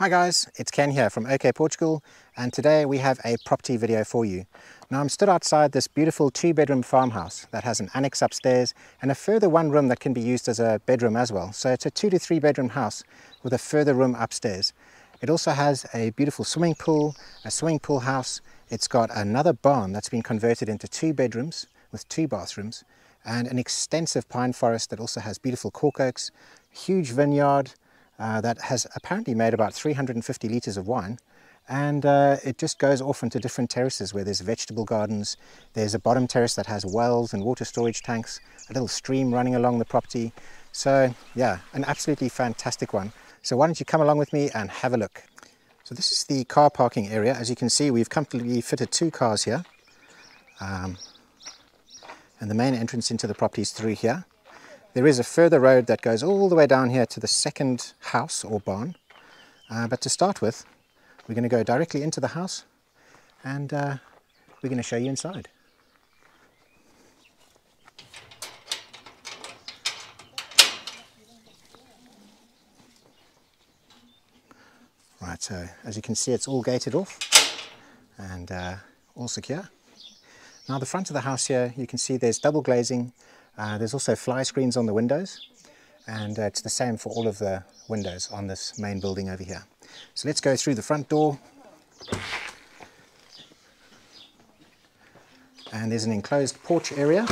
Hi guys, it's Ken here from OK Portugal, and today we have a property video for you. Now I'm stood outside this beautiful 2-bedroom farmhouse that has an annex upstairs and a further one room that can be used as a bedroom as well. So it's a 2 to 3 bedroom house with a further room upstairs. It also has a beautiful swimming pool, a swimming pool house. It's got another barn that's been converted into 2 bedrooms with 2 bathrooms and an extensive pine forest that also has beautiful cork oaks, huge vineyard, that has apparently made about 350 litres of wine, and it just goes off into different terraces where there's vegetable gardens. There's a bottom terrace that has wells and water storage tanks, a little stream running along the property. So yeah, an absolutely fantastic one. So why don't you come along with me and have a look. So this is the car parking area. As you can see, we've comfortably fitted 2 cars here. And the main entrance into the property is through here. There is a further road that goes all the way down here to the second house or barn, but to start with we're going to go directly into the house and we're going to show you inside. Right, so as you can see it's all gated off and all secure. Now the front of the house here, you can see there's double glazing. There's also fly screens on the windows, and it's the same for all of the windows on this main building over here. So let's go through the front door. And there's an enclosed porch area,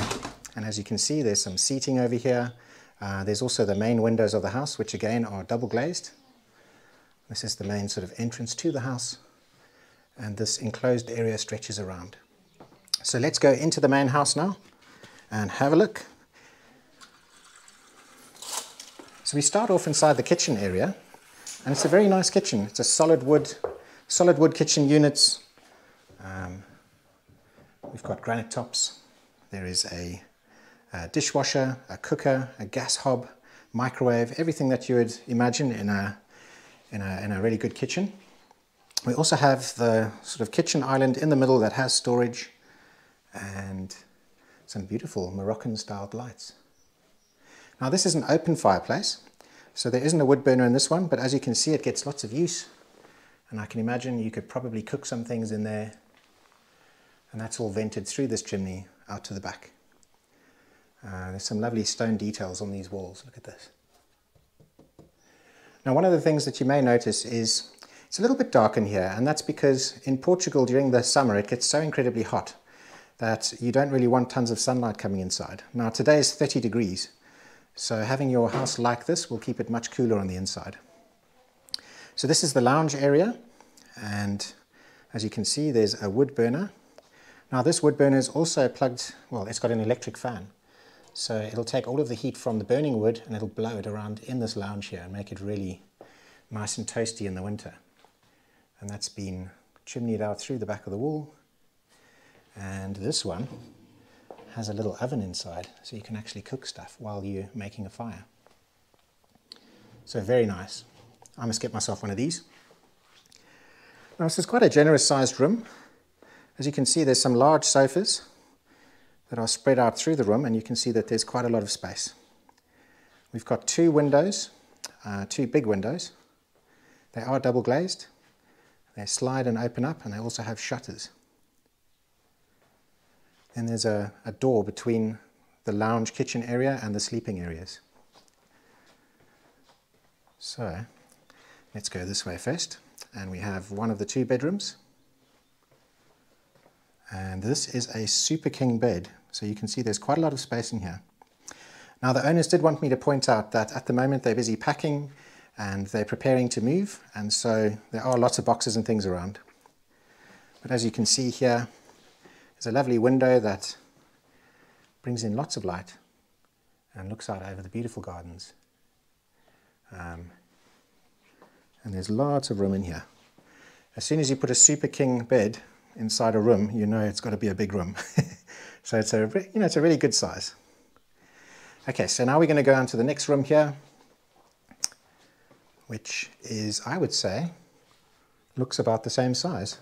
and as you can see there's some seating over here. There's also the main windows of the house, which again are double glazed. This is the main sort of entrance to the house, and this enclosed area stretches around. So let's go into the main house now and have a look. So we start off inside the kitchen area, and it's a very nice kitchen. It's a solid wood kitchen units. We've got granite tops. There is a dishwasher, a cooker, a gas hob, microwave, everything that you would imagine in a really good kitchen. We also have the sort of kitchen island in the middle that has storage and some beautiful Moroccan-styled lights. Now this is an open fireplace, so there isn't a wood burner in this one, but as you can see it gets lots of use, and I can imagine you could probably cook some things in there, and that's all vented through this chimney out to the back. There's some lovely stone details on these walls, look at this. Now one of the things that you may notice is it's a little bit dark in here, and that's because in Portugal during the summer it gets so incredibly hot that you don't really want tons of sunlight coming inside. Now today is 30 degrees, so having your house like this will keep it much cooler on the inside. So this is the lounge area, and as you can see there's a wood burner. Now this wood burner is also plugged, well, it's got an electric fan, so it'll take all of the heat from the burning wood and it'll blow it around in this lounge here and make it really nice and toasty in the winter. And that's been chimneyed out through the back of the wall. And this one has a little oven inside, so you can actually cook stuff while you're making a fire. So very nice. I must get myself one of these. Now this is quite a generous sized room. As you can see, there's some large sofas that are spread out through the room, and you can see that there's quite a lot of space. We've got two windows, two big windows. They are double glazed. They slide and open up, and they also have shutters. Then there's a door between the lounge kitchen area and the sleeping areas. So let's go this way first. And we have one of the two bedrooms. And this is a super king bed, so you can see there's quite a lot of space in here. Now the owners did want me to point out that at the moment they're busy packing and they're preparing to move, and so there are lots of boxes and things around. But as you can see here, there's a lovely window that brings in lots of light and looks out over the beautiful gardens. And there's lots of room in here. As soon as you put a super king bed inside a room, you know it's got to be a big room. So it's a really good size. Okay, so now we're going to go on to the next room here, which is, I would say, looks about the same size.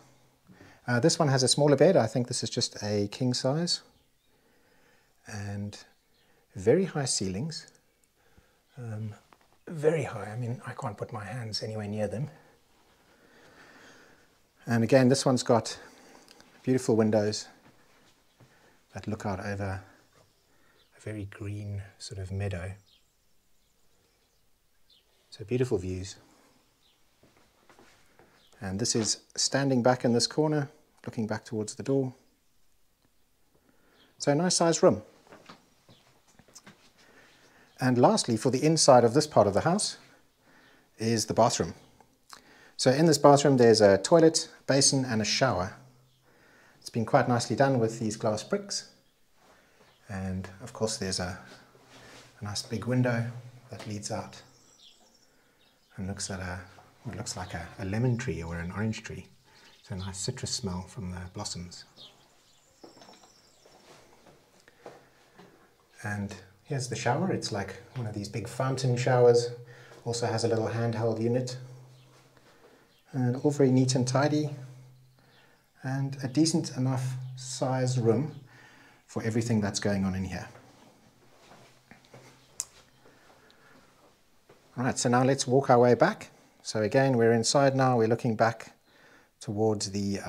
This one has a smaller bed. I think this is just a king size, and very high ceilings. Very high. I mean, I can't put my hands anywhere near them. And again, this one's got beautiful windows that look out over a very green sort of meadow. So beautiful views. And this is standing back in this corner, looking back towards the door. So a nice sized room. And lastly, for the inside of this part of the house is the bathroom. So in this bathroom there's a toilet, basin and a shower. It's been quite nicely done with these glass bricks, and of course there's a nice big window that leads out and looks at what looks like a lemon tree or an orange tree. So a nice citrus smell from the blossoms. And here's the shower. It's like one of these big fountain showers. Also has a little handheld unit, and all very neat and tidy. And a decent enough size room for everything that's going on in here. All right, so now let's walk our way back. So again, we're inside now, we're looking back towards the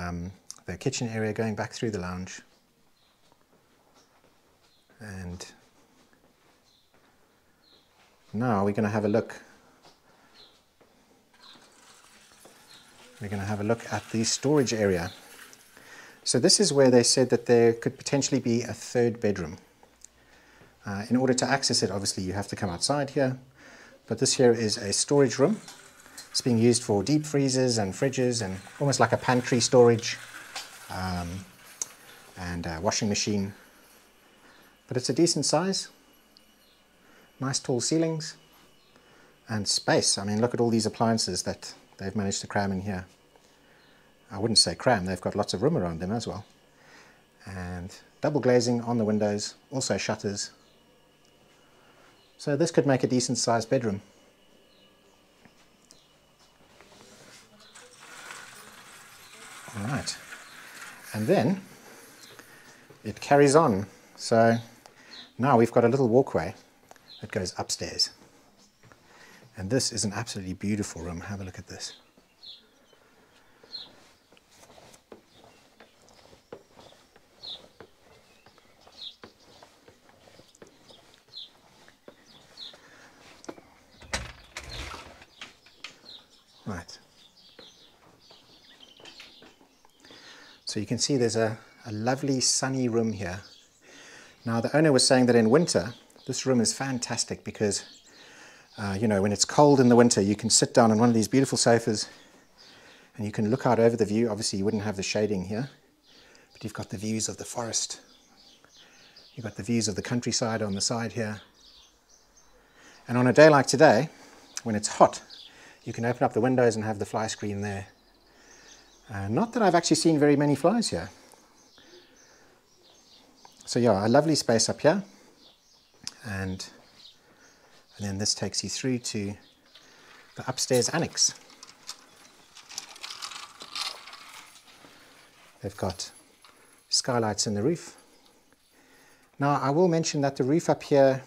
kitchen area, going back through the lounge. And now we're gonna have a look. We're gonna have a look at the storage area. So this is where they said that there could potentially be a third bedroom. In order to access it, obviously, you have to come outside here. But this here is a storage room. It's being used for deep freezers and fridges, and almost like a pantry storage, and a washing machine. But it's a decent size. Nice tall ceilings and space. I mean, look at all these appliances that they've managed to cram in here. I wouldn't say cram, they've got lots of room around them as well. And double glazing on the windows, also shutters. So this could make a decent sized bedroom. All right, and then it carries on. So now we've got a little walkway that goes upstairs. And this is an absolutely beautiful room. Have a look at this. Right. So you can see there's a lovely sunny room here. Now the owner was saying that in winter, this room is fantastic because, you know, when it's cold in the winter, you can sit down on one of these beautiful sofas and you can look out over the view. Obviously you wouldn't have the shading here, but you've got the views of the forest. You've got the views of the countryside on the side here. And on a day like today, when it's hot, you can open up the windows and have the fly screen there. Not that I've actually seen very many flies here. So yeah, a lovely space up here. And then this takes you through to the upstairs annex. They've got skylights in the roof. Now I will mention that the roof up here,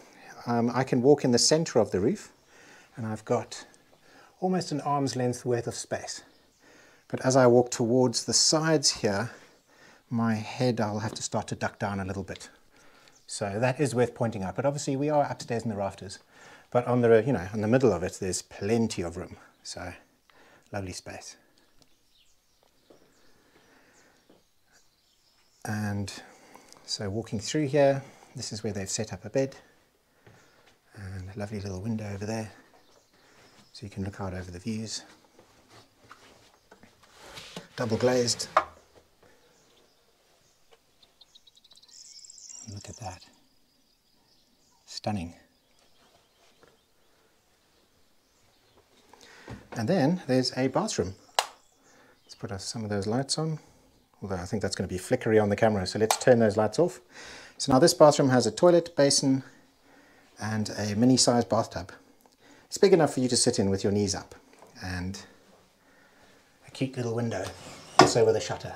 I can walk in the center of the roof and I've got almost an arm's length worth of space. But as I walk towards the sides here, my head, I'll have to start to duck down a little bit. So that is worth pointing out. But obviously we are upstairs in the rafters, but on the, you know, in the middle of it, there's plenty of room. So lovely space. And so walking through here, this is where they've set up a bed and a lovely little window over there. So you can look out over the views. Double glazed. Look at that. Stunning. And then there's a bathroom. Let's put some of those lights on. Although I think that's going to be flickery on the camera, so let's turn those lights off. So now this bathroom has a toilet, basin, and a mini-sized bathtub. It's big enough for you to sit in with your knees up, and a cute little window, also with a shutter.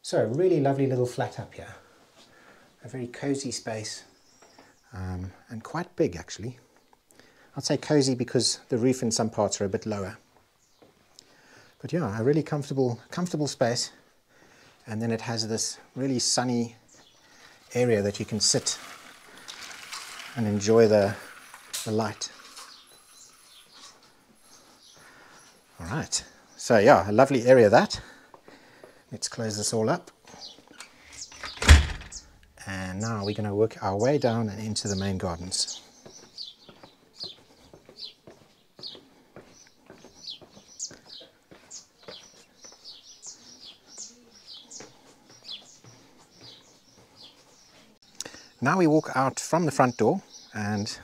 So a really lovely little flat up here. A very cozy space, and quite big actually. I'd say cozy because the roof in some parts are a bit lower. But yeah, a really comfortable space. And then it has this really sunny area that you can sit and enjoy the light. All right, so yeah, a lovely area that. Let's close this all up. And now we're gonna work our way down and into the main gardens. Now we walk out from the front door, and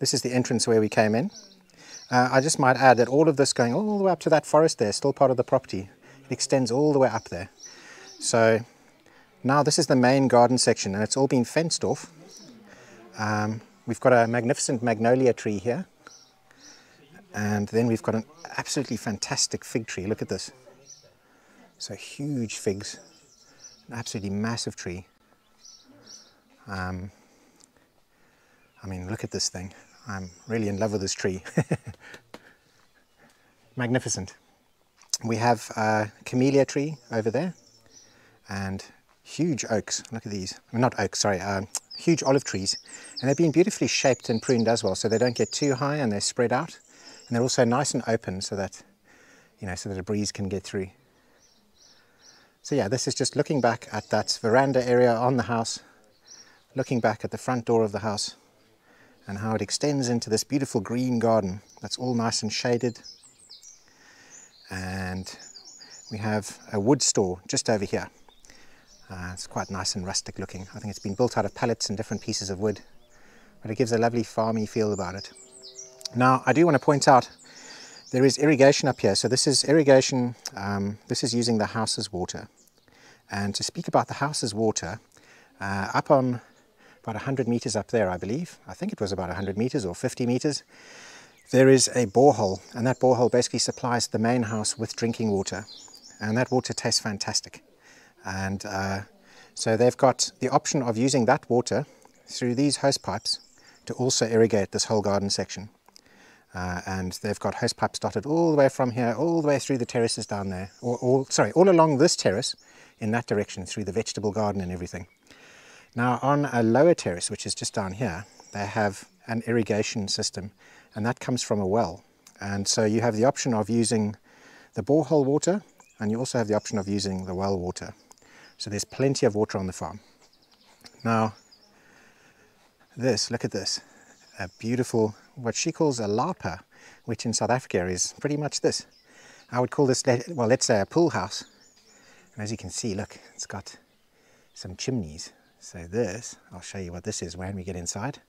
this is the entrance where we came in. I just might add that all of this going all the way up to that forest there, still part of the property. It extends all the way up there. So now this is the main garden section and it's all been fenced off. We've got a magnificent magnolia tree here. And then we've got an absolutely fantastic fig tree. Look at this. So huge figs, an absolutely massive tree. I mean, look at this thing. I'm really in love with this tree. Magnificent. We have a camellia tree over there and huge oaks. Look at these. I mean, not oaks, sorry, huge olive trees. And they've been beautifully shaped and pruned as well, so they don't get too high and they're spread out. And they're also nice and open so that, you know, so that a breeze can get through. So yeah, this is just looking back at that veranda area on the house, looking back at the front door of the house and how it extends into this beautiful green garden that's all nice and shaded. And we have a wood store just over here. It's quite nice and rustic looking. I think it's been built out of pallets and different pieces of wood, but it gives a lovely farmy feel about it. Now, I do want to point out there is irrigation up here. So this is irrigation. This is using the house's water. And to speak about the house's water, up on about 100 meters up there, I believe. I think it was about 100 meters or 50 meters. There is a borehole, and that borehole basically supplies the main house with drinking water, and that water tastes fantastic. And so they've got the option of using that water through these hose pipes to also irrigate this whole garden section. And they've got hose pipes dotted all the way from here, all the way through the terraces down there, all along this terrace in that direction through the vegetable garden and everything. Now on a lower terrace, which is just down here, they have an irrigation system, and that comes from a well. And so you have the option of using the borehole water and you also have the option of using the well water. So there's plenty of water on the farm. Now this, look at this, a beautiful, what she calls a larpa, which in South Africa is pretty much this. I would call this, well, let's say a pool house. And as you can see, look, it's got some chimneys. So this, I'll show you what this is when we get inside.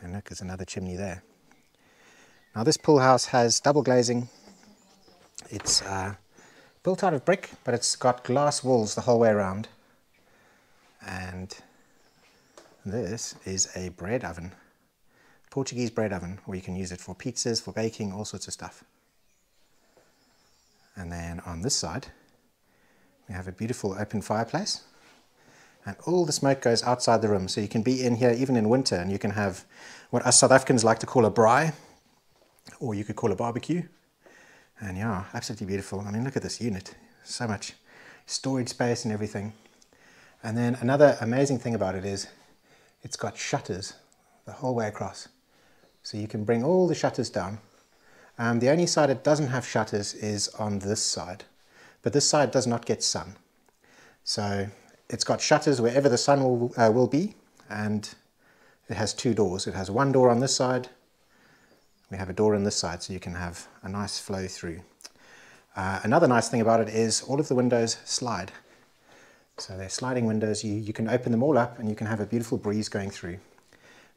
And look, there's another chimney there. Now this pool house has double glazing. It's built out of brick, but it's got glass walls the whole way around. And this is a bread oven, Portuguese bread oven, where you can use it for pizzas, for baking, all sorts of stuff. And then on this side, we have a beautiful open fireplace. And all the smoke goes outside the room, so you can be in here even in winter, and you can have what us South Africans like to call a braai, or you could call a barbecue. And yeah, absolutely beautiful. I mean, look at this unit, so much storage space and everything. And then another amazing thing about it is it's got shutters the whole way across, so you can bring all the shutters down. The only side it doesn't have shutters is on this side, but this side does not get sun, so it's got shutters wherever the sun will be, and it has two doors. It has one door on this side. We have a door on this side, so you can have a nice flow through. Another nice thing about it is all of the windows slide. So they're sliding windows. You can open them all up and you can have a beautiful breeze going through.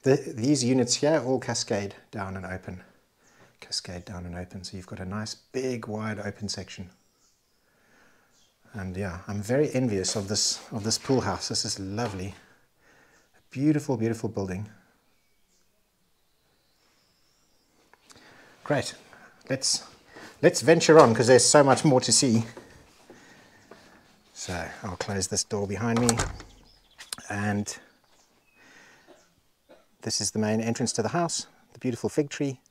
These units here all cascade down and open. Cascade down and open. So you've got a nice big wide open section. And yeah, I'm very envious of this pool house. This is lovely. A beautiful, beautiful building. Great, let's venture on, because there's so much more to see. So I'll close this door behind me, and this is the main entrance to the house, the beautiful fig tree,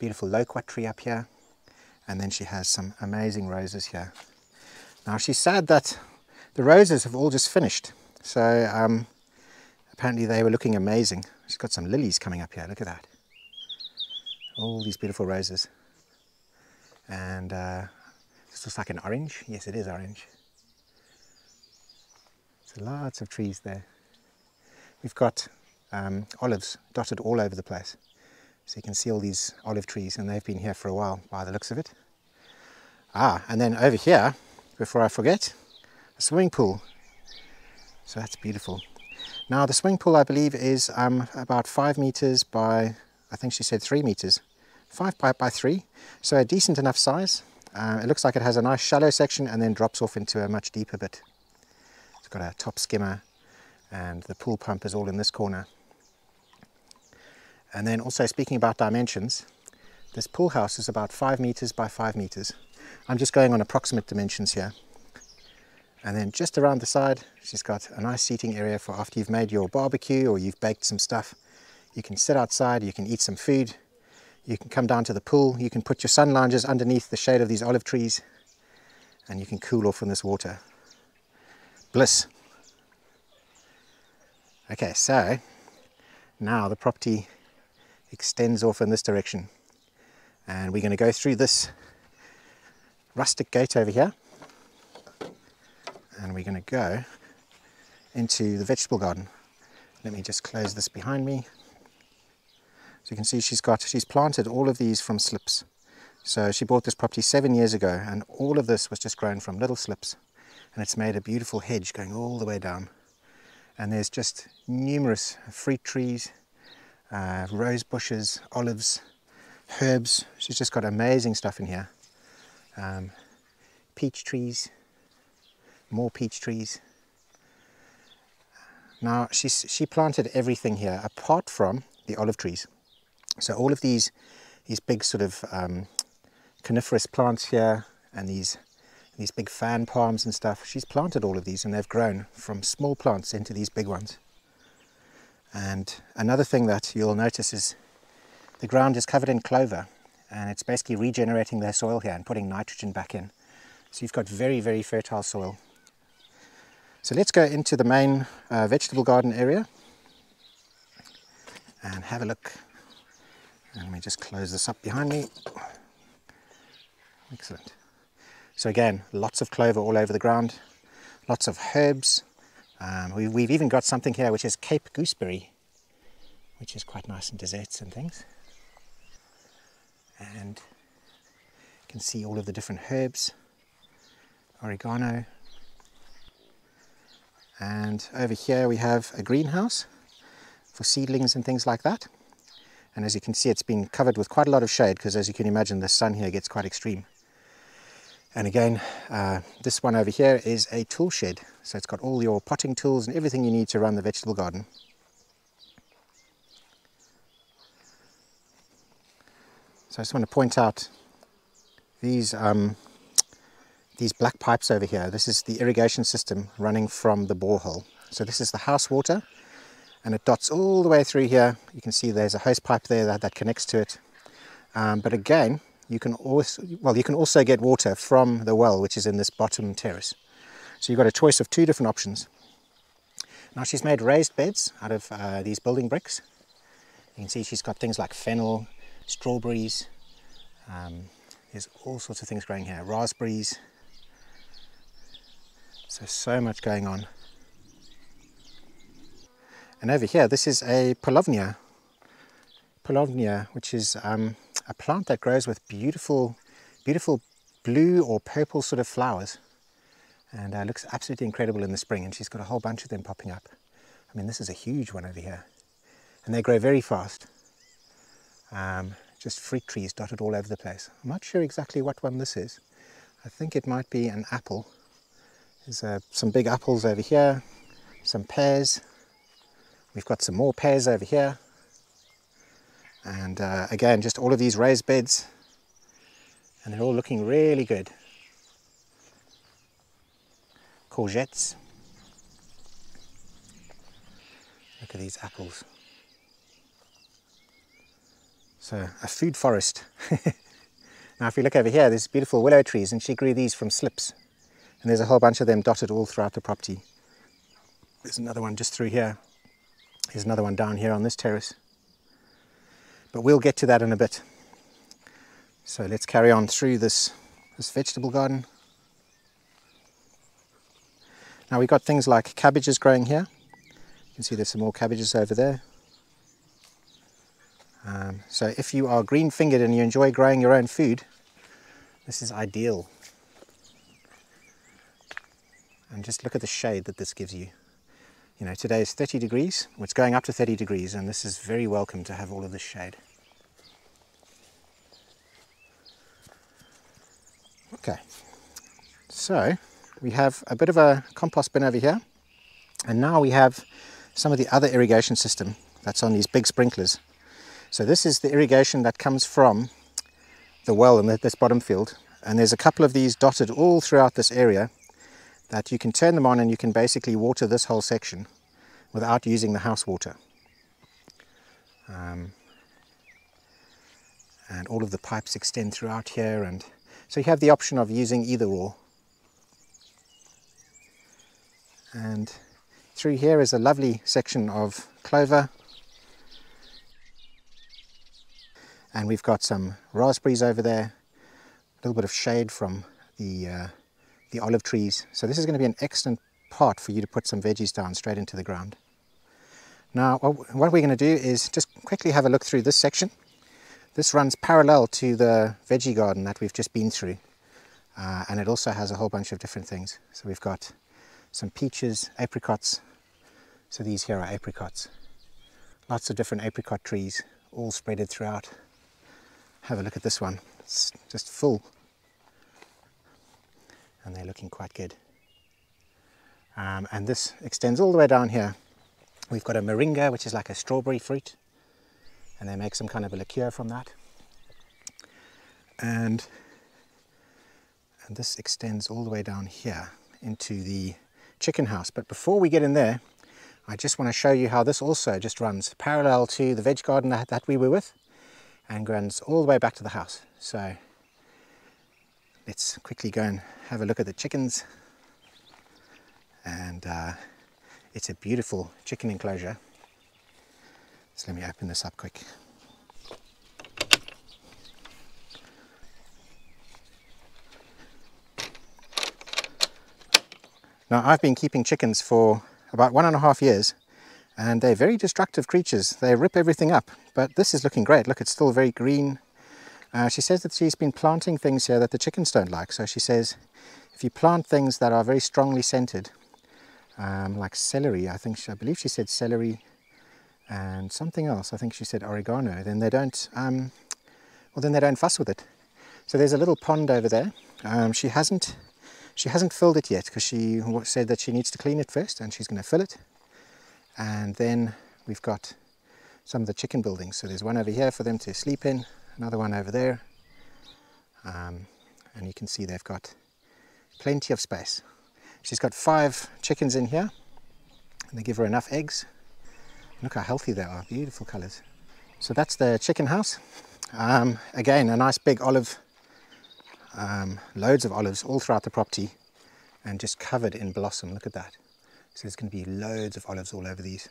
beautiful loquat tree up here, and then she has some amazing roses here. Now she's sad that the roses have all just finished, so apparently they were looking amazing. She's got some lilies coming up here, look at that. All these beautiful roses. And this looks like an orange. Yes, it is orange. So lots of trees there. We've got olives dotted all over the place. So you can see all these olive trees, and they've been here for a while by the looks of it. Ah, and then over here, before I forget, a swimming pool. So that's beautiful. Now the swimming pool, I believe, is about 5 meters by, I think she said 3 meters. 5 by 3, so a decent enough size. It looks like it has a nice shallow section and then drops off into a much deeper bit. It's got a top skimmer, and the pool pump is all in this corner. And then also, speaking about dimensions, this pool house is about 5 meters by 5 meters. I'm just going on approximate dimensions here. And then just around the side, she's got a nice seating area for after you've made your barbecue or you've baked some stuff. You can sit outside, you can eat some food, you can come down to the pool, you can put your sun loungers underneath the shade of these olive trees, and you can cool off in this water. Bliss. Okay, so now the property extends off in this direction, and we're going to go through this rustic gate over here, and we're going to go into the vegetable garden. Let me just close this behind me. So you can see she's planted all of these from slips. So she bought this property 7 years ago, and all of this was just grown from little slips, and it's made a beautiful hedge going all the way down. And there's just numerous fruit trees, rose bushes, olives, herbs. She's just got amazing stuff in here. Peach trees, more peach trees. Now she planted everything here apart from the olive trees. So all of these big sort of coniferous plants here, and these big fan palms and stuff, she's planted all of these, and they've grown from small plants into these big ones. And another thing that you'll notice is the ground is covered in clover, and it's basically regenerating their soil here and putting nitrogen back in. So you've got very, very fertile soil. So let's go into the main vegetable garden area and have a look. And let me just close this up behind me. Excellent. So again, lots of clover all over the ground, lots of herbs. We've even got something here which is Cape Gooseberry, which is quite nice in desserts and things. And you can see all of the different herbs, oregano. And over here we have a greenhouse for seedlings and things like that. And as you can see, it's been covered with quite a lot of shade because, as you can imagine, the sun here gets quite extreme. And again, this one over here is a tool shed. So it's got all your potting tools and everything you need to run the vegetable garden. So I just want to point out these black pipes over here. This is the irrigation system running from the borehole. So this is the house water, and it dots all the way through here. You can see there's a hose pipe there that connects to it. But again, you can also get water from the well, which is in this bottom terrace. So you've got a choice of two different options. Now she's made raised beds out of these building bricks. You can see she's got things like fennel, strawberries. There's all sorts of things growing here, raspberries. So much going on. And over here, this is a Paulownia. Paulownia, which is a plant that grows with beautiful, beautiful blue or purple sort of flowers. And looks absolutely incredible in the spring. And she's got a whole bunch of them popping up. I mean, this is a huge one over here. And they grow very fast. Just fruit trees dotted all over the place. I'm not sure exactly what one this is. I think it might be an apple. There's some big apples over here, some pears. We've got some more pears over here. And again, just all of these raised beds, and they're all looking really good. Courgettes. Look at these apples. So a food forest. Now if you look over here, there's beautiful willow trees, and she grew these from slips. And there's a whole bunch of them dotted all throughout the property. There's another one just through here. There's another one down here on this terrace. But we'll get to that in a bit. So let's carry on through this vegetable garden. Now we've got things like cabbages growing here. You can see there's some more cabbages over there. So if you are green-fingered and you enjoy growing your own food, this is ideal. And just look at the shade that this gives you. You know, today is 30 degrees, it's going up to 30 degrees, and this is very welcome to have all of this shade. Okay, so we have a bit of a compost bin over here, and now we have some of the other irrigation system that's on these big sprinklers. So this is the irrigation that comes from the well in this bottom field, and there's a couple of these dotted all throughout this area that you can turn them on, and you can basically water this whole section without using the house water. And all of the pipes extend throughout here, and so you have the option of using either or. And through here is a lovely section of clover. And we've got some raspberries over there, a little bit of shade from the olive trees. So this is going to be an excellent part for you to put some veggies down straight into the ground. Now what we're going to do is just quickly have a look through this section. This runs parallel to the veggie garden that we've just been through, and it also has a whole bunch of different things. So we've got some peaches, apricots. So these here are apricots. Lots of different apricot trees all spreaded throughout. Have a look at this one. It's just full. And they're looking quite good. And this extends all the way down here. We've got a moringa, which is like a strawberry fruit, and they make some kind of a liqueur from that. And this extends all the way down here into the chicken house. But before we get in there, I just want to show you how this also just runs parallel to the veg garden that we were with, and runs all the way back to the house. So let's quickly go and have a look at the chickens. And it's a beautiful chicken enclosure. So let me open this up quick. Now, I've been keeping chickens for about 1.5 years, and they're very destructive creatures. They rip everything up, but this is looking great. Look, it's still very green. She says that she's been planting things here that the chickens don't like. So she says, if you plant things that are very strongly scented, like celery, I believe she said celery and something else. I think she said oregano. Then they don't, then they don't fuss with it. So there's a little pond over there. She hasn't filled it yet because she said that she needs to clean it first, and she's going to fill it. And then we've got some of the chicken buildings. So there's one over here for them to sleep in, another one over there, and you can see they've got plenty of space. She's got 5 chickens in here, and they give her enough eggs. Look how healthy they are, beautiful colors. So that's the chicken house. Again, a nice big olive, loads of olives all throughout the property, and just covered in blossom. Look at that. So there's going to be loads of olives all over these.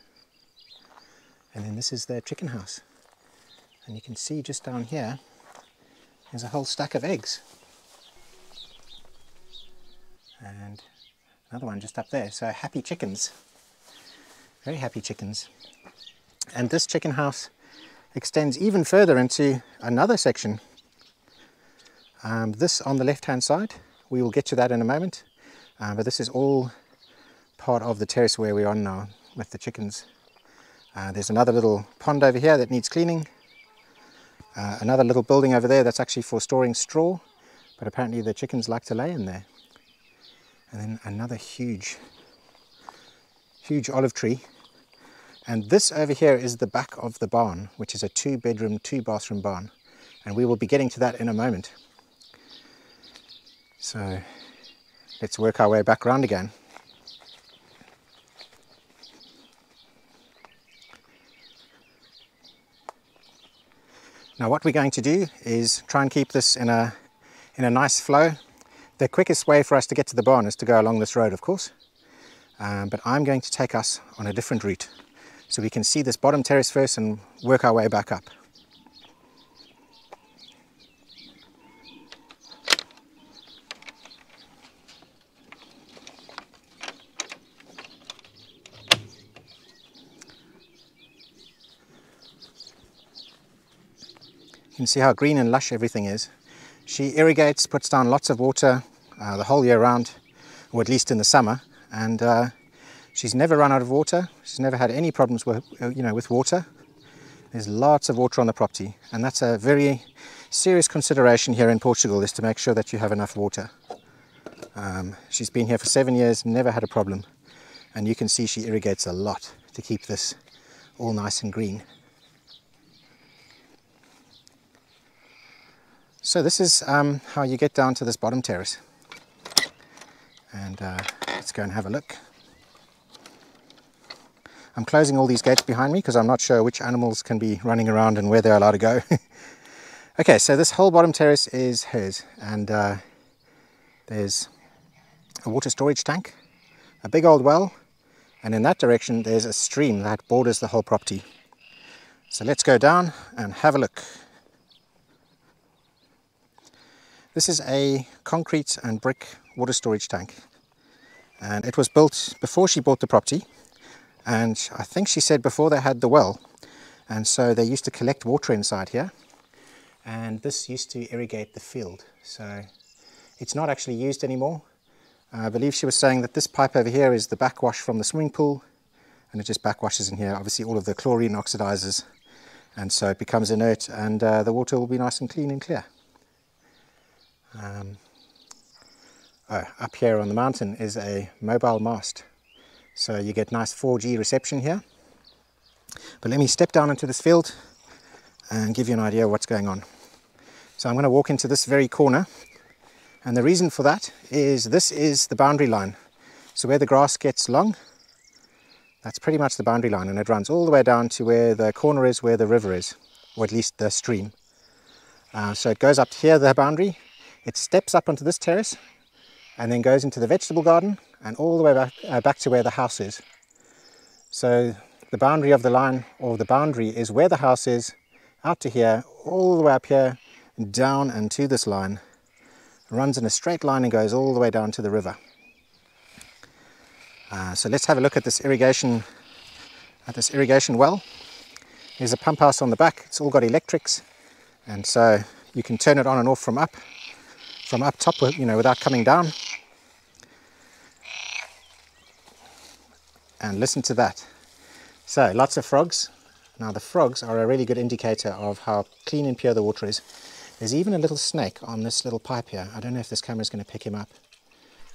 And then this is their chicken house. And you can see just down here, there's a whole stack of eggs. And another one just up there. So happy chickens, very happy chickens. And this chicken house extends even further into another section. This on the left-hand side, we will get to that in a moment. But this is all part of the terrace where we're on now with the chickens. There's another little pond over here that needs cleaning. Another little building over there that's actually for storing straw, but apparently the chickens like to lay in there. And then another huge, huge olive tree. And this over here is the back of the barn, which is a 2-bedroom, 2-bathroom barn. And we will be getting to that in a moment. So let's work our way back around again. Now what we're going to do is try and keep this in a nice flow. The quickest way for us to get to the barn is to go along this road, of course. But I'm going to take us on a different route so we can see this bottom terrace first and work our way back up. You can see how green and lush everything is. She irrigates, puts down lots of water the whole year round, or at least in the summer, and she's never run out of water. She's never had any problems with, with water. There's lots of water on the property, and that's a very serious consideration here in Portugal, is to make sure that you have enough water. She's been here for 7 years, never had a problem, and you can see she irrigates a lot to keep this all nice and green. So this is how you get down to this bottom terrace, and let's go and have a look. I'm closing all these gates behind me because I'm not sure which animals can be running around and where they're allowed to go. Okay, so this whole bottom terrace is hers, and there's a water storage tank, a big old well, and in that direction there's a stream that borders the whole property. So let's go down and have a look. This is a concrete and brick water storage tank, and it was built before she bought the property, and I think she said before they had the well, and so they used to collect water inside here, and this used to irrigate the field. So it's not actually used anymore. I believe she was saying that this pipe over here is the backwash from the swimming pool, and it just backwashes in here. Obviously all of the chlorine oxidizes, and so it becomes inert, and the water will be nice and clean and clear. Up here on the mountain is a mobile mast, so you get nice 4G reception here. But let me step down into this field and give you an idea of what's going on. So I'm going to walk into this very corner, and the reason for that is this is the boundary line. So where the grass gets long, that's pretty much the boundary line, and it runs all the way down to where the corner is where the river is, or at least the stream. So it goes up to here, the boundary. It steps up onto this terrace and then goes into the vegetable garden and all the way back to where the house is. So the boundary of the line, or the boundary, is where the house is, out to here, all the way up here, down and to this line. It runs in a straight line and goes all the way down to the river. So let's have a look at this irrigation well. There's a pump house on the back. It's all got electrics, and so you can turn it on and off from up top, you know, without coming down. And listen to that. So lots of frogs. Now the frogs are a really good indicator of how clean and pure the water is. There's even a little snake on this little pipe here. I don't know if this camera's going to pick him up.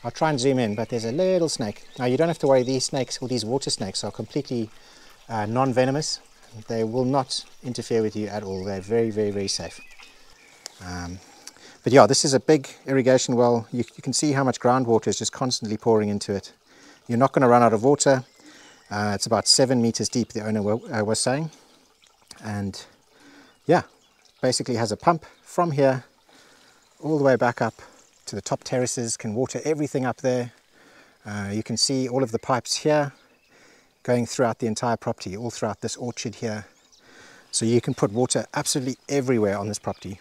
I'll try and zoom in, but there's a little snake. Now you don't have to worry, these snakes, or these water snakes, are completely non-venomous. They will not interfere with you at all. They're very, very, very safe. But yeah, this is a big irrigation well. You can see how much groundwater is just constantly pouring into it. You're not going to run out of water. It's about 7 meters deep, the owner was saying. And yeah, basically has a pump from here all the way back up to the top terraces, can water everything up there. You can see all of the pipes here going throughout the entire property, all throughout this orchard here. So you can put water absolutely everywhere on this property.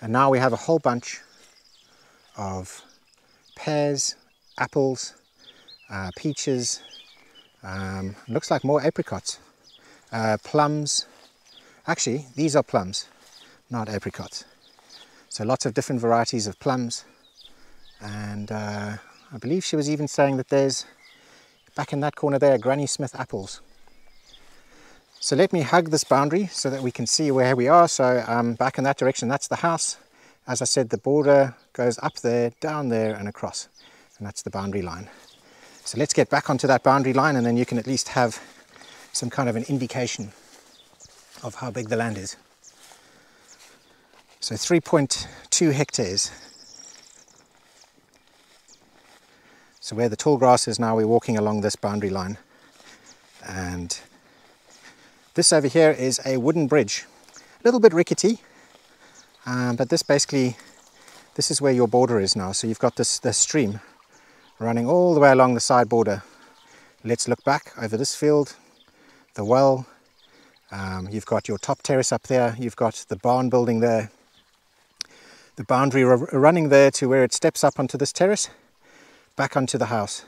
And now we have a whole bunch of pears, apples, peaches, looks like more apricots, plums. Actually, these are plums, not apricots. So lots of different varieties of plums. And I believe she was even saying that there's, back in that corner there, Granny Smith apples. So let me hug this boundary so that we can see where we are. So back in that direction, that's the house. As I said, the border goes up there, down there, and across. And that's the boundary line. So let's get back onto that boundary line, and then you can at least have some kind of an indication of how big the land is. So 3.2 hectares. So where the tall grass is now, we're walking along this boundary line. And this over here is a wooden bridge. A little bit rickety, but this is where your border is now. So you've got this stream running all the way along the side border. Let's look back over this field, the well. You've got your top terrace up there. You've got the barn building there. The boundary running there to where it steps up onto this terrace, back onto the house,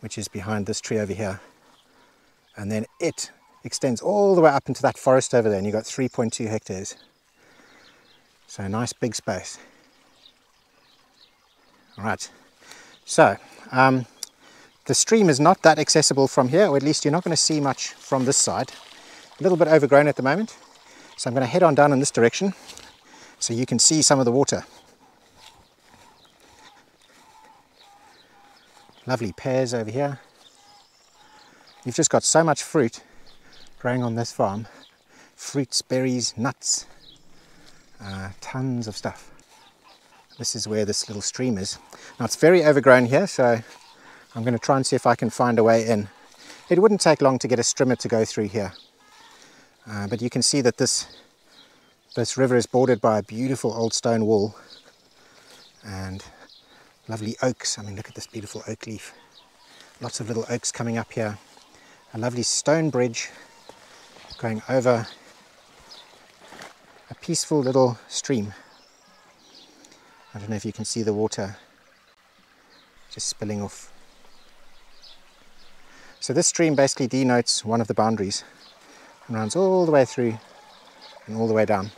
which is behind this tree over here. And then it extends all the way up into that forest over there, and you've got 3.2 hectares. So a nice big space. All right. So the stream is not that accessible from here, or at least you're not going to see much from this side. A little bit overgrown at the moment. So I'm going to head on down in this direction so you can see some of the water. Lovely pears over here. You've just got so much fruit growing on this farm. Fruits, berries, nuts, tons of stuff. This is where this little stream is. Now it's very overgrown here, so I'm going to try and see if I can find a way in. It wouldn't take long to get a strimmer to go through here. But you can see that this river is bordered by a beautiful old stone wall and lovely oaks. I mean, look at this beautiful oak leaf. Lots of little oaks coming up here. A lovely stone bridge going over a peaceful little stream. I don't know if you can see the water just spilling off. So this stream basically denotes one of the boundaries and runs all the way through and all the way down.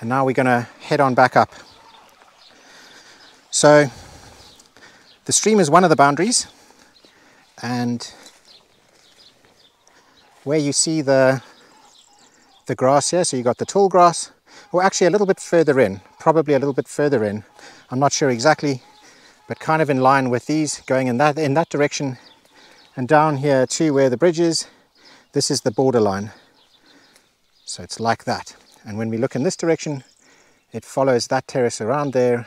And now we're going to head on back up. So the stream is one of the boundaries, and where you see the grass here, so you've got the tall grass, or actually a little bit further in, probably a little bit further in, I'm not sure exactly, but kind of in line with these, going in that direction, and down here to where the bridge is, this is the border line. So it's like that. And when we look in this direction, it follows that terrace around there,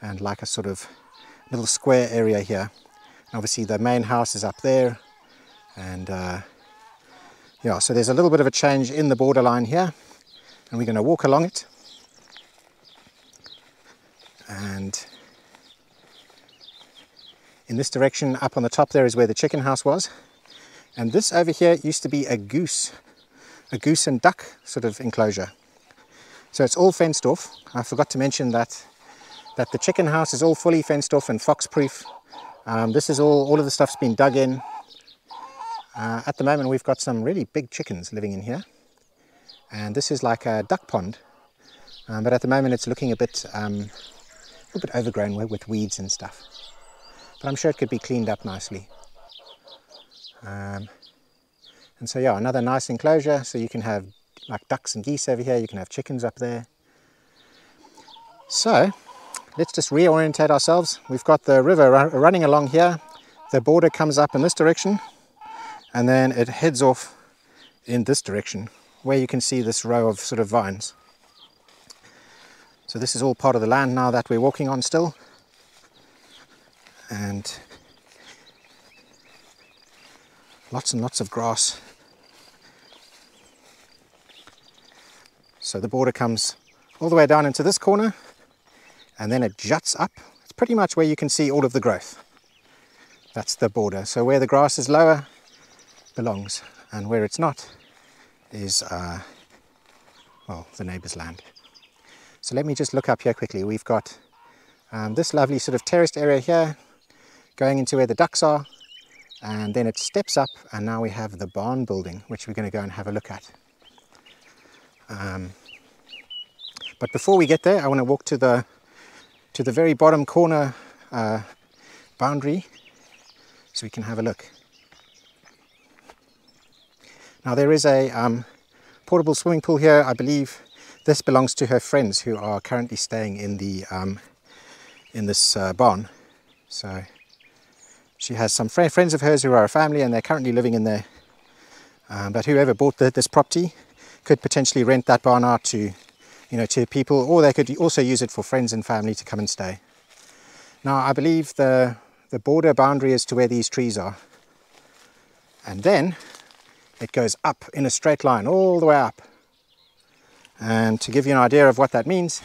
and like a sort of little square area here. And obviously the main house is up there, and yeah, so there's a little bit of a change in the borderline here, and we're going to walk along it. And in this direction up on the top there is where the chicken house was, and this over here used to be a goose and duck sort of enclosure. So it's all fenced off. I forgot to mention that that the chicken house is all fully fenced off and fox-proof. This is all of the stuff's been dug in. At the moment we've got some really big chickens living in here, and this is like a duck pond, but at the moment it's looking a bit overgrown with weeds and stuff, but I'm sure it could be cleaned up nicely. And so yeah, another nice enclosure, so you can have like ducks and geese over here, you can have chickens up there. So let's just reorientate ourselves. We've got the river running along here, the border comes up in this direction, and then it heads off in this direction where you can see this row of sort of vines. So this is all part of the land now that we're walking on still. And lots of grass. So the border comes all the way down into this corner, and then it juts up. It's pretty much where you can see all of the growth. That's the border. So where the grass is lower belongs, and where it's not is, well, the neighbor's land. So let me just look up here quickly. We've got this lovely sort of terraced area here going into where the ducks are, and then it steps up, and now we have the barn building, which we're going to go and have a look at. But before we get there, I want to walk to the very bottom corner boundary so we can have a look. Now there is a portable swimming pool here. I believe this belongs to her friends who are currently staying in the in this barn. So she has some friends of hers who are a family, and they're currently living in there. But whoever bought this property could potentially rent that barn out to, to people, or they could also use it for friends and family to come and stay. Now I believe the border boundary is to where these trees are, and then it goes up in a straight line all the way up. And to give you an idea of what that means,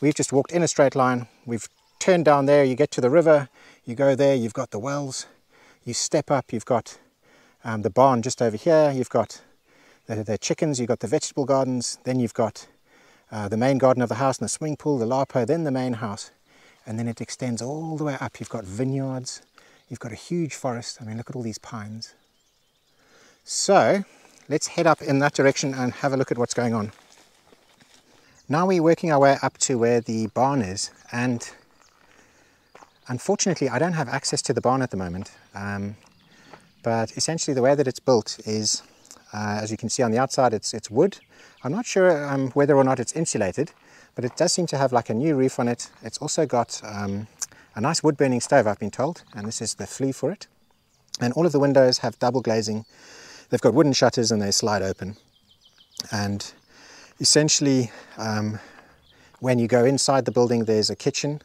we've just walked in a straight line, we've turned down there, you get to the river, you go there, you've got the wells, you step up, you've got the barn just over here, you've got the chickens, you've got the vegetable gardens, then you've got the main garden of the house and the swimming pool, the larpo, then the main house, and then it extends all the way up. You've got vineyards, you've got a huge forest. I mean, look at all these pines. So let's head up in that direction and have a look at what's going on. Now we're working our way up to where the barn is, and unfortunately I don't have access to the barn at the moment, but essentially the way that it's built is, as you can see on the outside, it's wood. I'm not sure whether or not it's insulated, but it does seem to have like a new roof on it. It's also got a nice wood burning stove, I've been told, and this is the flue for it. And all of the windows have double glazing. They've got wooden shutters and they slide open. And essentially, when you go inside the building, there's a kitchen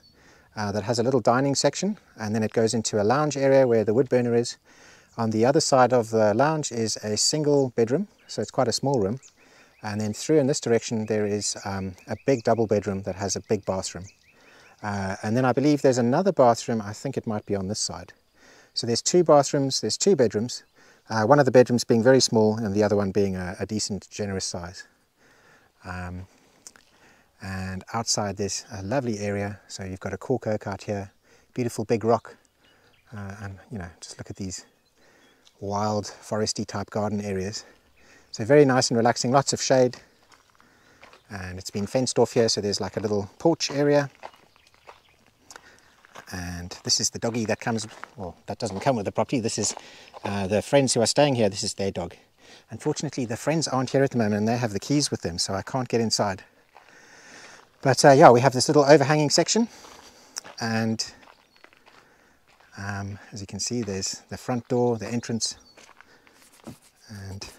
that has a little dining section, and then it goes into a lounge area where the wood burner is. On the other side of the lounge is a single bedroom, so it's quite a small room. And then through in this direction, there is a big double bedroom that has a big bathroom. And then I believe there's another bathroom, I think it might be on this side. So there's two bathrooms, there's two bedrooms, one of the bedrooms being very small and the other one being a decent, generous size. And outside there's a lovely area, so you've got a cork oak out here, beautiful big rock, and just look at these wild foresty type garden areas. So very nice and relaxing, lots of shade, and it's been fenced off here, so there's like a little porch area. And this is the doggy that comes, well, that doesn't come with the property. This is the friends who are staying here. This is their dog. Unfortunately, the friends aren't here at the moment and they have the keys with them, so I can't get inside. But yeah, we have this little overhanging section. And as you can see, there's the front door, the entrance. And it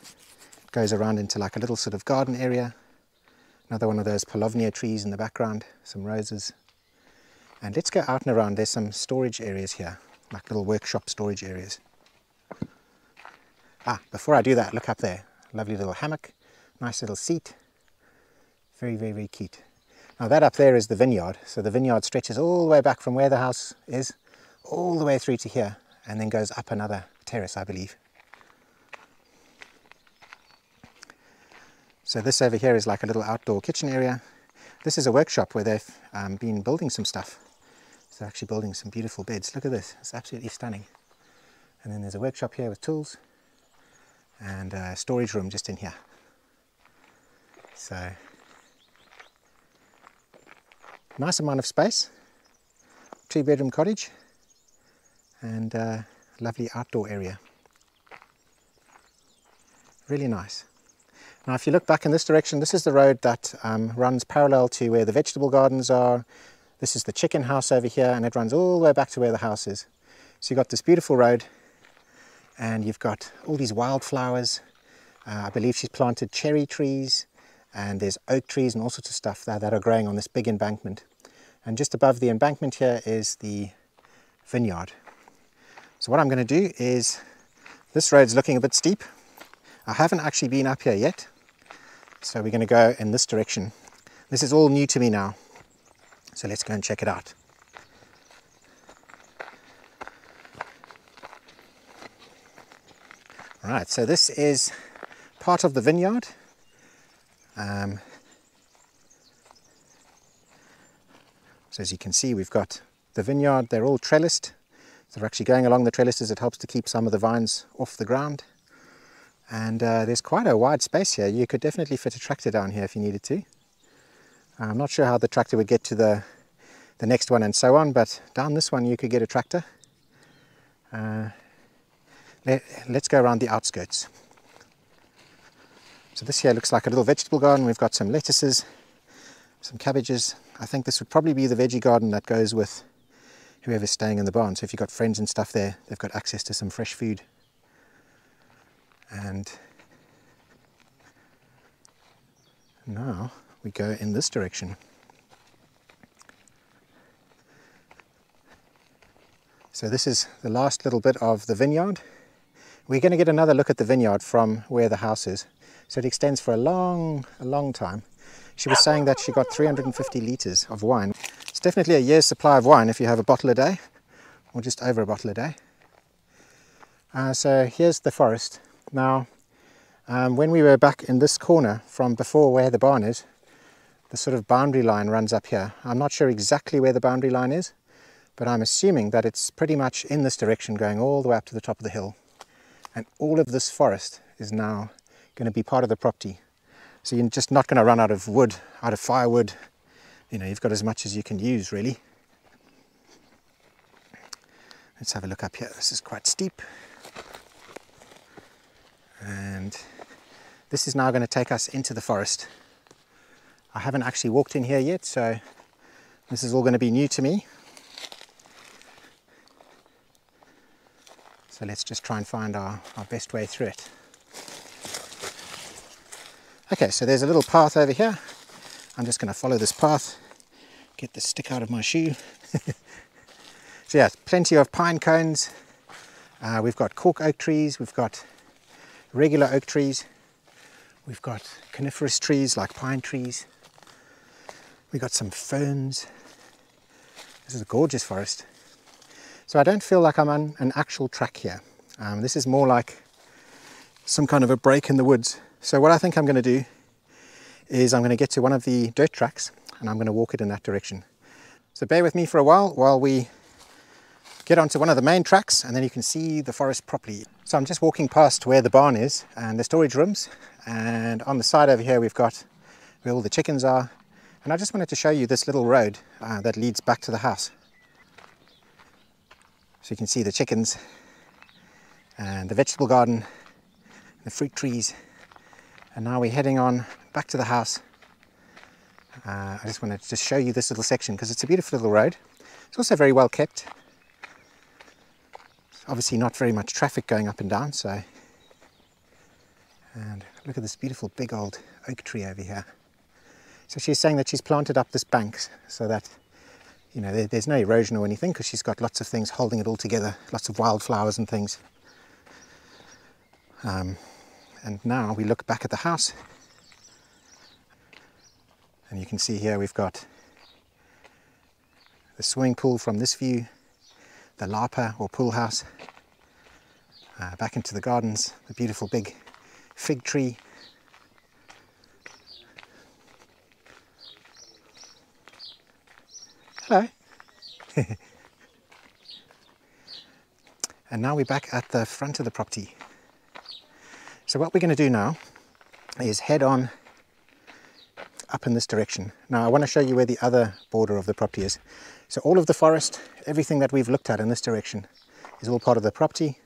goes around into like a little sort of garden area. Another one of those Paulownia trees in the background, some roses. And let's go out and around. There's some storage areas here, like little workshop storage areas. Before I do that, look up there. Lovely little hammock, nice little seat. Very, very, very cute. Now that up there is the vineyard. So the vineyard stretches all the way back from where the house is, all the way through to here, and then goes up another terrace, I believe. So this over here is like a little outdoor kitchen area. This is a workshop where they've been building some stuff. So they're actually building some beautiful beds. Look at this, it's absolutely stunning. And then there's a workshop here with tools and a storage room just in here. So, nice amount of space, 3-bedroom cottage and a lovely outdoor area. Really nice. Now if you look back in this direction, this is the road that runs parallel to where the vegetable gardens are. This is the chicken house over here, and it runs all the way back to where the house is. So you've got this beautiful road and you've got all these wildflowers. I believe she's planted cherry trees and there's oak trees and all sorts of stuff there that are growing on this big embankment. And just above the embankment here is the vineyard. So what I'm going to do is, this road's looking a bit steep. I haven't actually been up here yet, so we're going to go in this direction. This is all new to me now, so let's go and check it out. All right, so this is part of the vineyard. So as you can see, we've got the vineyard. They're all trellised. So they're actually going along the trellises. It helps to keep some of the vines off the ground. And there's quite a wide space here. You could definitely fit a tractor down here if you needed to. I'm not sure how the tractor would get to the next one and so on, but down this one you could get a tractor. Let's go around the outskirts. So this here looks like a little vegetable garden. We've got some lettuces, some cabbages. I think this would probably be the veggie garden that goes with whoever's staying in the barn. So if you've got friends and stuff there, they've got access to some fresh food. And now we go in this direction. So this is the last little bit of the vineyard. We're going to get another look at the vineyard from where the house is. So it extends for a long time. She was saying that she got 350 litres of wine. It's definitely a year's supply of wine if you have a bottle a day, or just over a bottle a day. So here's the forest. Now, when we were back in this corner from before where the barn is, the sort of boundary line runs up here. I'm not sure exactly where the boundary line is, but I'm assuming that it's pretty much in this direction going all the way up to the top of the hill. And all of this forest is now going to be part of the property. So you're just not going to run out of wood, out of firewood. You know, you've got as much as you can use, really. Let's have a look up here. This is quite steep. And this is now going to take us into the forest. I haven't actually walked in here yet, so this is all going to be new to me. So let's just try and find our best way through it. Okay, so there's a little path over here. I'm just going to follow this path, get the stick out of my shoe. So yeah, plenty of pine cones. We've got cork oak trees, we've got regular oak trees, we've got coniferous trees like pine trees, we've got some ferns. This is a gorgeous forest. So I don't feel like I'm on an actual track here. This is more like some kind of a break in the woods. So what I think I'm going to do is I'm going to get to one of the dirt tracks and I'm going to walk it in that direction. So bear with me for a while we get onto one of the main tracks, and then you can see the forest properly. So I'm just walking past where the barn is and the storage rooms, and on the side over here we've got where all the chickens are, and I just wanted to show you this little road that leads back to the house. So you can see the chickens and the vegetable garden, the fruit trees, and now we're heading on back to the house. I just wanted to just show you this little section because it's a beautiful little road. It's also very well kept. Obviously not very much traffic going up and down, so. And look at this beautiful big old oak tree over here. So she's saying that she's planted up this bank so that, you know, there's no erosion or anything, because she's got lots of things holding it all together, lots of wildflowers and things. And now we look back at the house, and you can see here we've got the swimming pool from this view, the larpa or pool house, back into the gardens, the beautiful big fig tree. Hello. And now we're back at the front of the property. So what we're going to do now is head on up in this direction. Now I want to show you where the other border of the property is. So all of the forest, everything that we've looked at in this direction is all part of the property,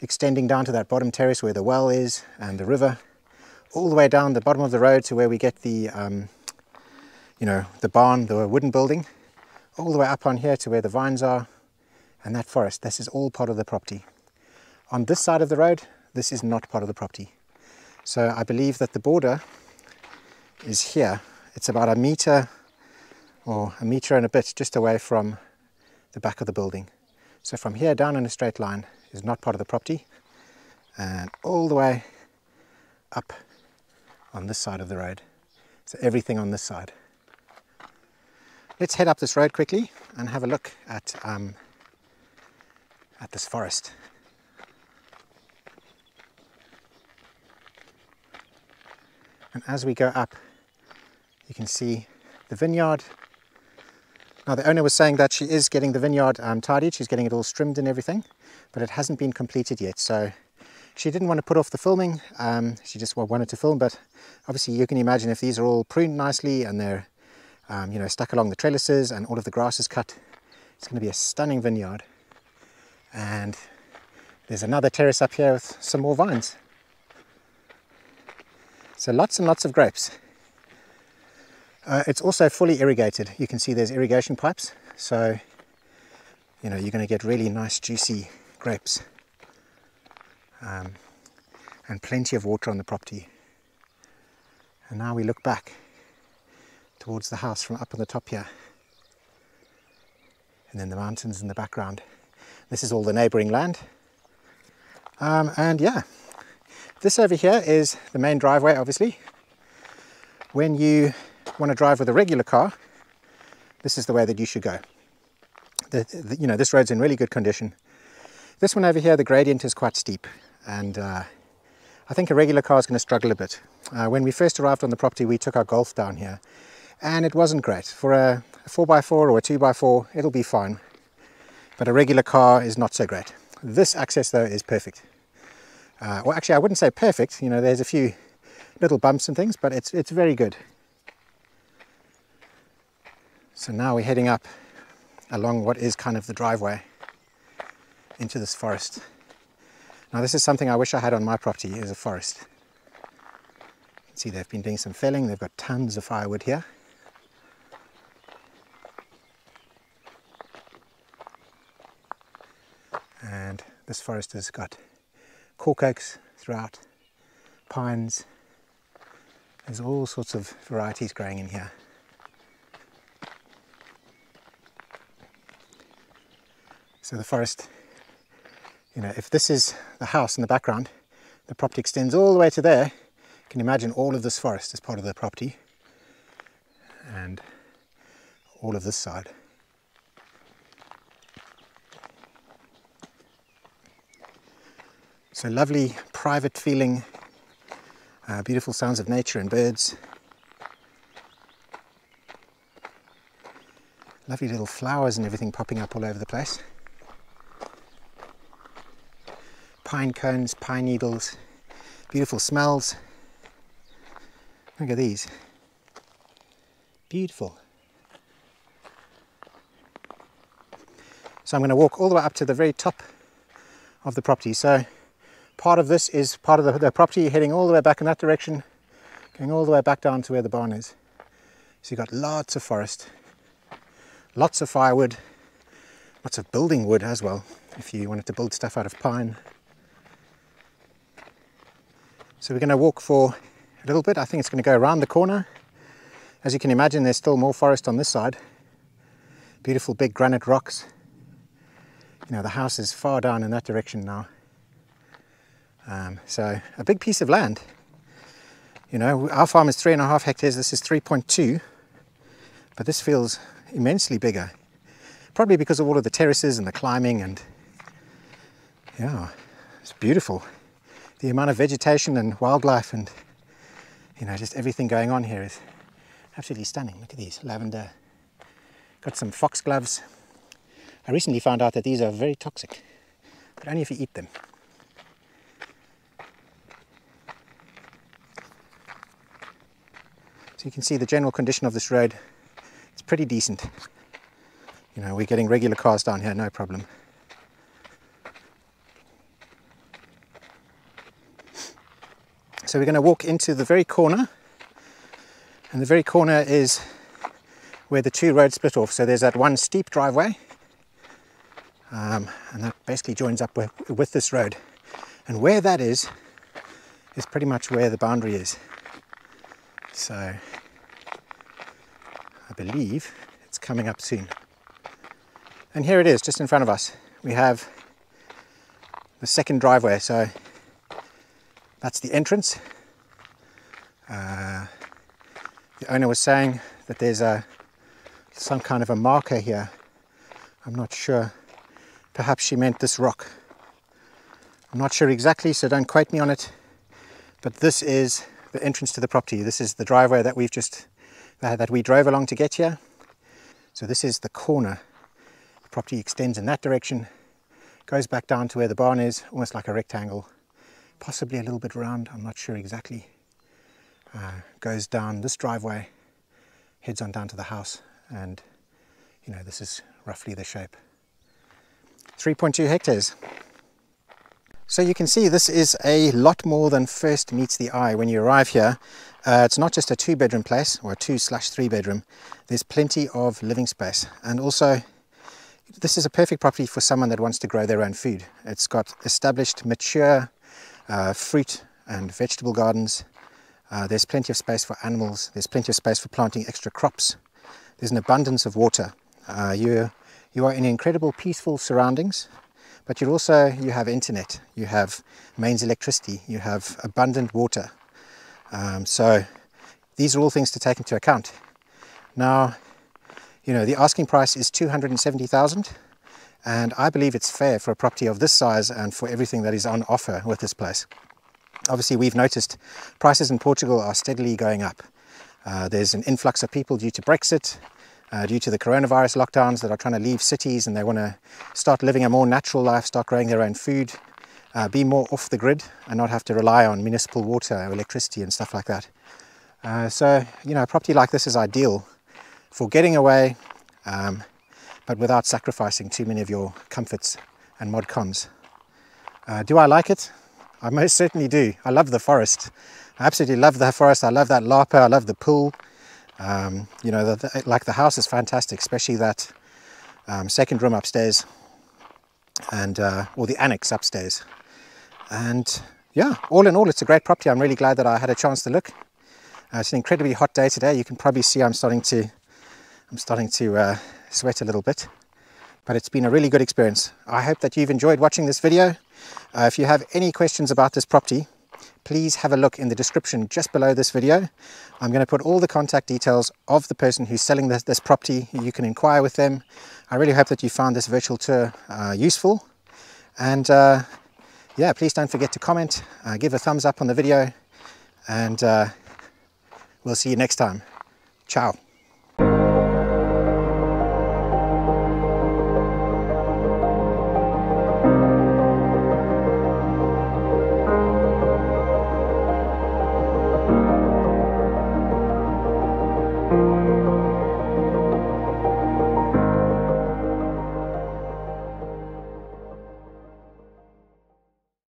extending down to that bottom terrace where the well is and the river, all the way down the bottom of the road to where we get the, you know, the barn, the wooden building, all the way up on here to where the vines are and that forest. This is all part of the property. On this side of the road, this is not part of the property. So I believe that the border is here. It's about 1 meter or 1 meter and a bit just away from the back of the building. So from here down in a straight line is not part of the property, and all the way up on this side of the road. So everything on this side. Let's head up this road quickly and have a look at this forest. And as we go up, you can see the vineyard. Now the owner was saying that she is getting the vineyard tidied, she's getting it all trimmed and everything, but it hasn't been completed yet. So she didn't want to put off the filming, she just wanted to film, but obviously you can imagine if these are all pruned nicely and they're you know, stuck along the trellises and all of the grass is cut, it's going to be a stunning vineyard. And there's another terrace up here with some more vines. So lots and lots of grapes. It's also fully irrigated. You can see there's irrigation pipes. So, you know, you're going to get really nice juicy grapes. And plenty of water on the property. And now we look back towards the house from up on the top here. And then the mountains in the background. This is all the neighboring land. And yeah. This over here is the main driveway, obviously. When you want to drive with a regular car, this is the way that you should go. You know, this road's in really good condition. This one over here, the gradient is quite steep, and I think a regular car is going to struggle a bit. When we first arrived on the property, we took our Golf down here, and it wasn't great. For a 4x4 or a 2x4, it'll be fine, but a regular car is not so great. This access, though, is perfect. Well, actually, I wouldn't say perfect. You know, there's a few little bumps and things, but it's very good. So now we're heading up along what is kind of the driveway into this forest. Now, this is something I wish I had on my property, is a forest. You can see they've been doing some felling. They've got tons of firewood here. And this forest has got cork oaks throughout, pines, there's all sorts of varieties growing in here. So the forest, you know, if this is the house in the background, the property extends all the way to there. You can imagine all of this forest is part of the property and all of this side. So lovely, private feeling, beautiful sounds of nature and birds. Lovely little flowers and everything popping up all over the place. Pine cones, pine needles, beautiful smells. Look at these. Beautiful. So I'm going to walk all the way up to the very top of the property. So part of this is part of the property, heading all the way back in that direction, going all the way back down to where the barn is. So you've got lots of forest, lots of firewood, lots of building wood as well, if you wanted to build stuff out of pine. So we're going to walk for a little bit. I think it's going to go around the corner. As you can imagine, there's still more forest on this side. Beautiful big granite rocks. You know, the house is far down in that direction now. So a big piece of land. You know, our farm is 3.5 hectares, this is 3.2, but this feels immensely bigger, probably because of all of the terraces and the climbing, and yeah, it's beautiful. The amount of vegetation and wildlife and, you know, just everything going on here is absolutely stunning. Look at these, lavender, Got some foxgloves. I recently found out that these are very toxic, but only if you eat them. So you can see the general condition of this road. It's pretty decent. You know, we're getting regular cars down here, no problem. So we're going to walk into the very corner, and the very corner is where the two roads split off. So there's that one steep driveway, and that basically joins up with this road. And where that is pretty much where the boundary is. So I believe it's coming up soon. And here it is, just in front of us. We have the second driveway. So that's the entrance. The owner was saying that there's some kind of a marker here. I'm not sure. Perhaps she meant this rock. I'm not sure exactly, so don't quote me on it. But this is the entrance to the property. This is the driveway that we've just that we drove along to get here. So this is the corner. The property extends in that direction, goes back down to where the barn is, almost like a rectangle. Possibly a little bit round, I'm not sure exactly. Goes down this driveway, heads on down to the house, and you know, this is roughly the shape. 3.2 hectares. So you can see this is a lot more than first meets the eye when you arrive here. It's not just a 2-bedroom place, or a 2/3 bedroom. There's plenty of living space, and also this is a perfect property for someone that wants to grow their own food. It's got established, mature fruit and vegetable gardens. There's plenty of space for animals. There's plenty of space for planting extra crops. There's an abundance of water. You are in incredible peaceful surroundings, but you're also, you have internet, you have mains electricity, you have abundant water. So these are all things to take into account. Now, you know, the asking price is 270,000. And I believe it's fair for a property of this size and for everything that is on offer with this place. Obviously, we've noticed prices in Portugal are steadily going up. There's an influx of people due to Brexit, due to the coronavirus lockdowns, that are trying to leave cities and they want to start living a more natural life, start growing their own food, be more off the grid and not have to rely on municipal water or electricity and stuff like that. So, you know, a property like this is ideal for getting away, but without sacrificing too many of your comforts and mod cons. Do I like it? I most certainly do. I love the forest. I absolutely love the forest. I love that larpa. I love the pool. You know, like the house is fantastic, especially that second room upstairs, and or the annex upstairs. And yeah, all in all, it's a great property. I'm really glad that I had a chance to look. It's an incredibly hot day today. You can probably see I'm starting to sweat a little bit, but it's been a really good experience. I hope that you've enjoyed watching this video. If you have any questions about this property, please have a look in the description just below this video. I'm going to put all the contact details of the person who's selling this property. You can inquire with them. I really hope that you found this virtual tour useful, and yeah, please don't forget to comment, give a thumbs up on the video, and we'll see you next time. Ciao.